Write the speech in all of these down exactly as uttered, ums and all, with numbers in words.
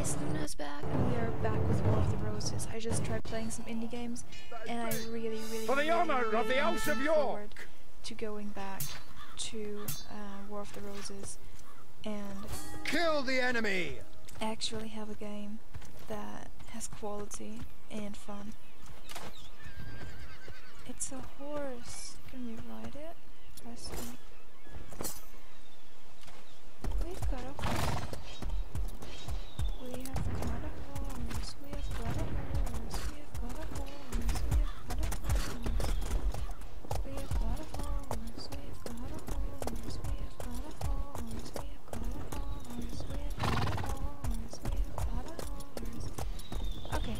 guys, Luna's back. We are back with War of the Roses. I just tried playing some indie games, and I really, really, for the really, honor really of the House of York, to going back to uh, War of the Roses and kill the enemy. Actually, have a game that has quality and fun. It's a horse. Can we ride it? Press it. We've got a horse. We have got a horse, we have got a horse, we have got a horse, we have got a horse, we have got a horse, we have got a horse, we have got a horse, we have got a horse, we have got a horse. Okay,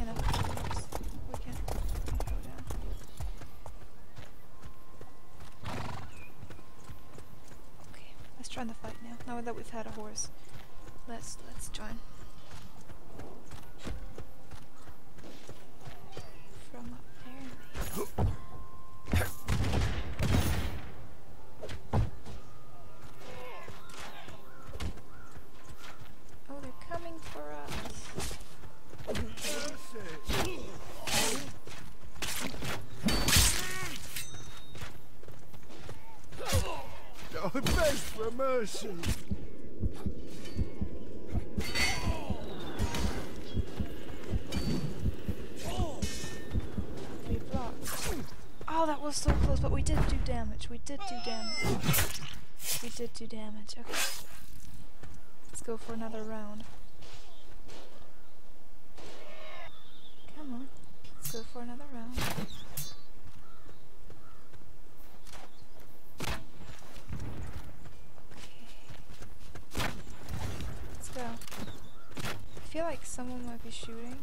enough horse. We can go down. Okay, let's join the fight now. Now that we've had a horse. Let's let's join. From up there. Oh, they're coming for us. Oh, beg for mercy. Oh, that was so close, but we did do damage. We did do damage. We did do damage. Okay. Let's go for another round. Come on. Let's go for another round. Okay. Let's go. I feel like someone might be shooting.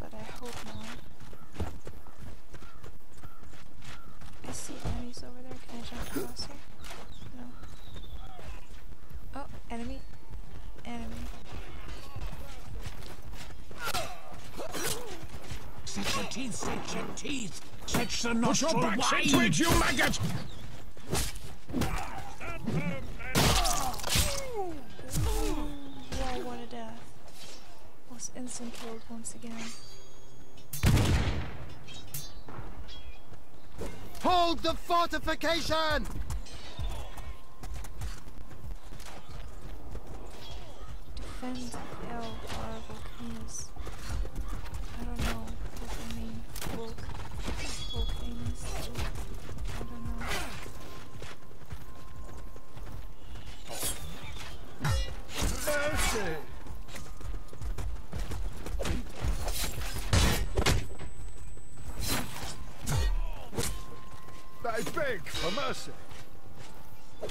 But I hope not. I see enemies over there. Can I jump across here? No. Oh, enemy. Enemy. Set your teeth, set your teeth. Set your nostril wide. Put your backs into it, you maggot! Yeah, what a death. Was instant killed once again. Hold the fortification! Defend El Volcanes. I don't know what I mean. Volk. Volcanes. I don't know. Mercy! I beg for mercy. I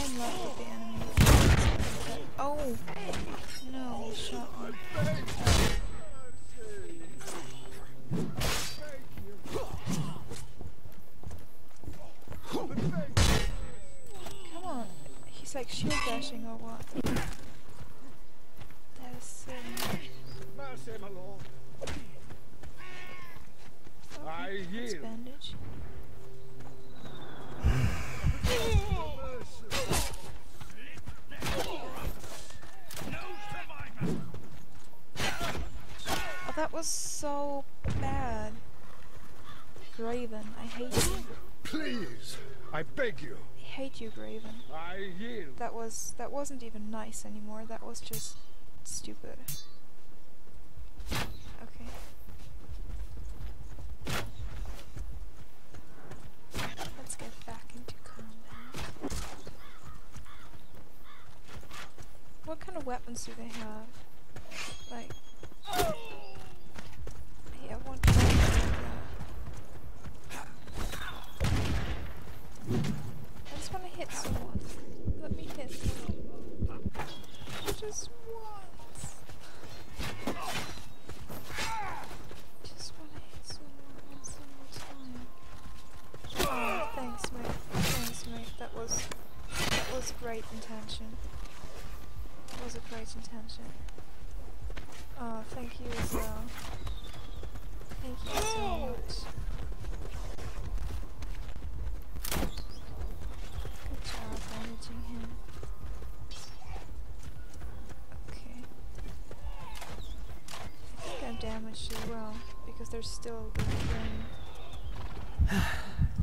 am left with the enemy. Oh no, he shot me. I beg for mercy. Come on, he's like shield dashing or what? Mercy, my lord. Okay. I yield. Bandage. Oh, that was so bad. Graven, I hate you. Please, I beg you. I hate you, Graven. I yield. That was that wasn't even nice anymore. That was just stupid. Okay. Let's get back into combat. What kind of weapons do they have? Like, yeah, I want to I just want to hit someone. Let me hit someone. Just once. Just want to hit someone one single time. Oh, thanks, mate. Thanks, mate. That was that was great intention. That was a great intention. Oh, thank you as well. Thank you so much. because there's still the rain.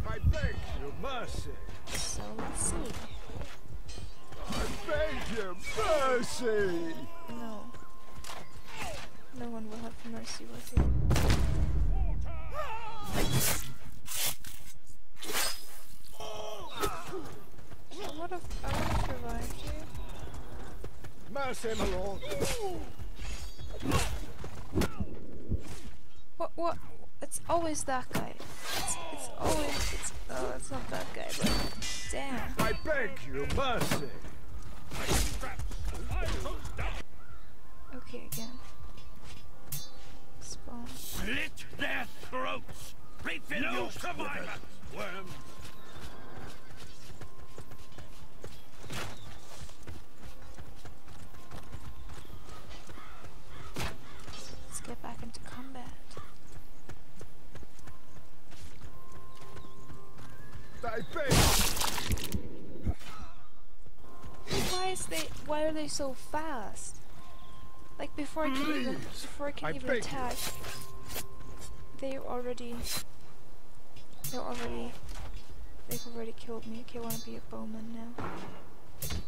I beg your mercy. So let's see. I beg your mercy. No. No one will have mercy with you. I would have, I would have revived you. Mercy, my lord. What? What? It's always that guy. It's, it's always. It's, oh, it's not that guy, but damn. I beg your mercy. Okay, again. Spawn. Slit their throats. Refill your survivors. Worm. Let's get back into combat. Why is they? Why are they so fast? Like before I can Please. even before I can I even attack, they already they're already they've already killed me. Okay, I want to be a bowman now.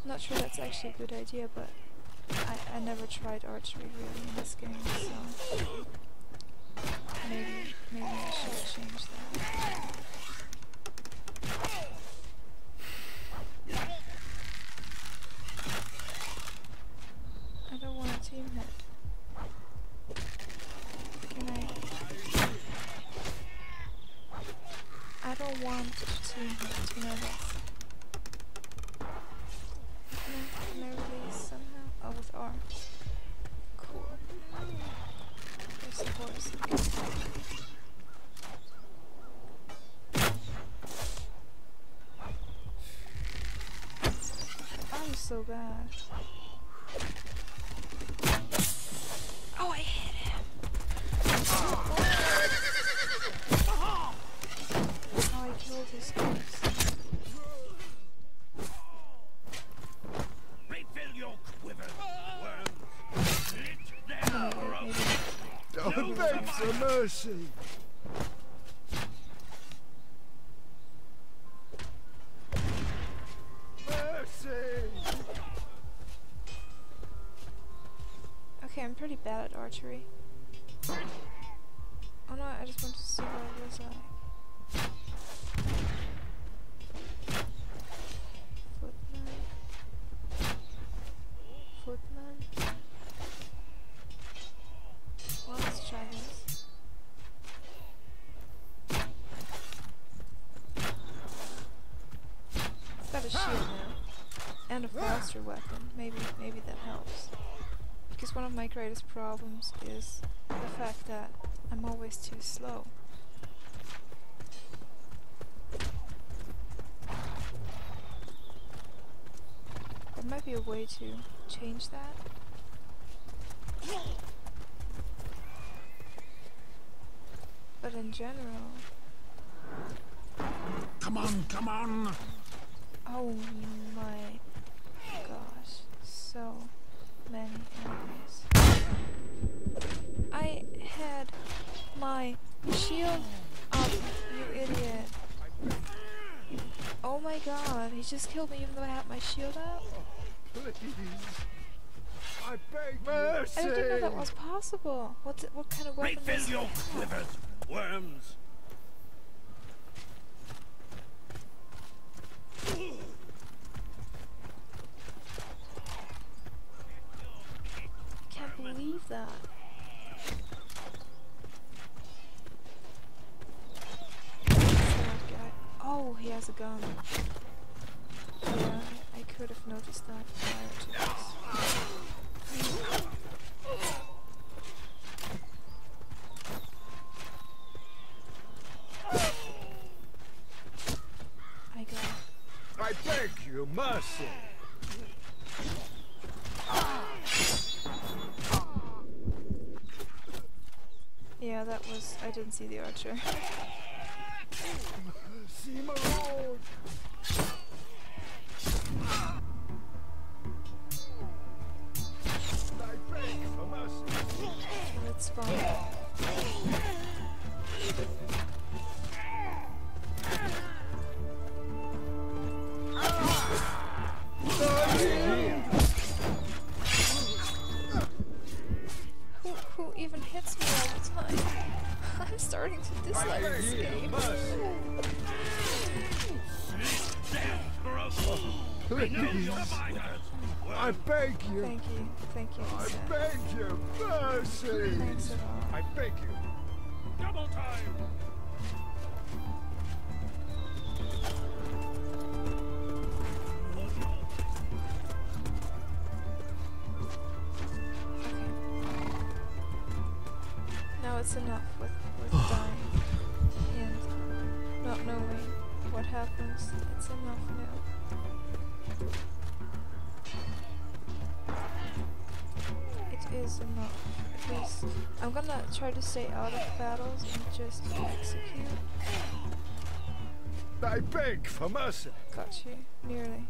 I'm not sure that's actually a good idea, but I I never tried archery really in this game, so maybe maybe I should change that. I don't want a team hit. Can I? I don't want a team hit, you know that. Can I release somehow? Oh, with R. Cool. There's a horse. Okay. I'm so bad. Oh, I hit him. Oh, oh. Oh, I killed his ghost. Refill your quiver. Worm. Don't beg for mercy. Okay, I'm pretty bad at archery. Oh no, I just want to see where I was at. Footman. Footman. Well, let's try this. It's got a shield now. And a blaster weapon. Maybe, maybe that helps. Because one of my greatest problems is the fact that I'm always too slow. There might be a way to change that. But in general... Come on, come on! Oh my... gosh, so many enemies. I had my shield up, you idiot. Oh my god, he just killed me even though I had my shield up? Please. I beg mercy. I didn't know that was possible. What's it, what kind of weapon Refill is your quivers, worms. Leave that. Oh, he has a gun. Yeah, I could have noticed that prior to this. I got it. I beg your mercy. Yeah, that was... I didn't see the archer. See my lord. Let's spawn. This is escape. Please, I beg you. Thank you, thank you. I sir. beg you, mercy. Thanks at all. I beg you. Double time. It's enough with, with dying and not knowing what happens. It's enough now. It is enough. At least I'm gonna try to stay out of battles and just execute. I beg for mercy. Got you. Nearly.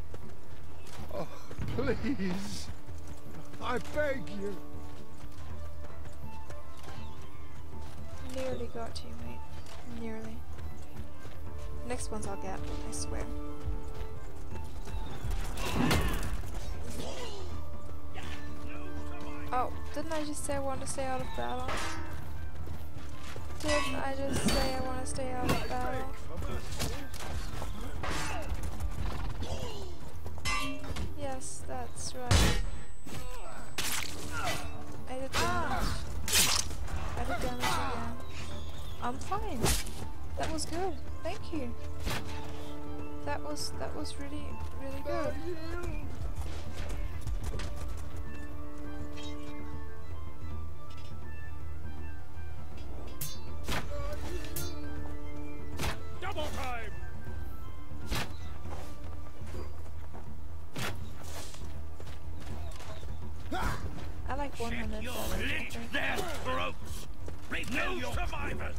Oh, please. I beg you. Nearly got you, mate. Nearly. Next ones I'll get, I swear. Oh, didn't I just say I want to stay out of battle? Didn't I just say I want to stay out of battle? Yes, that's right. I did damage. I did damage again. I'm fine. That was good. Thank you. That was that was really really good. Double time. I like one hundred. Lick their throats. No survivors.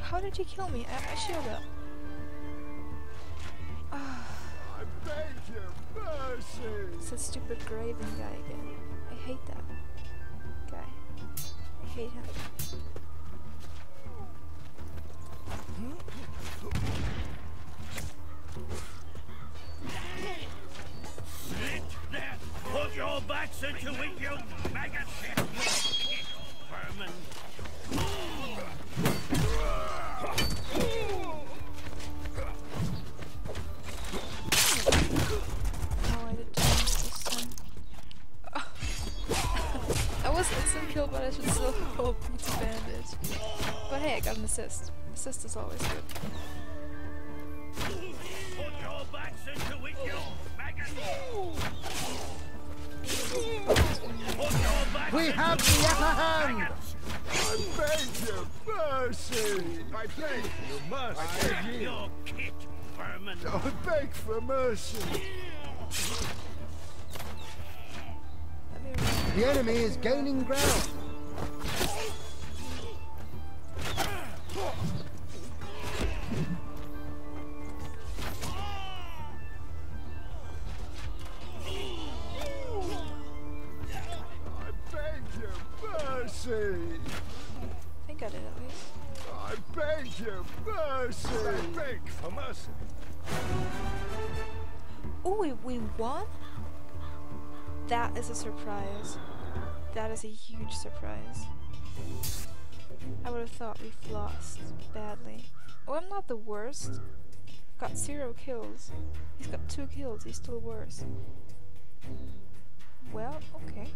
How did you kill me? I, I shield up. Oh. I beg your mercy. It's a stupid Graven guy again. I hate that guy. I hate him. Sit there! Put your backs into it, you maggots! Vermin! But I should still hold pizza bandage. But hey, I got an assist. Assist is always good. Put your backs into it, you maggots! We have the upper hand! I beg your mercy! I beg you mercy! I beg your kick, vermin! I beg for mercy! The enemy is gaining ground. I beg you mercy. I think I did at least. I beg you mercy. I beg for mercy. Oh, we won? That is a surprise. That is a huge surprise. I would have thought we've lost badly. Oh, I'm not the worst. Got zero kills. He's got two kills, he's still worse. Well, okay.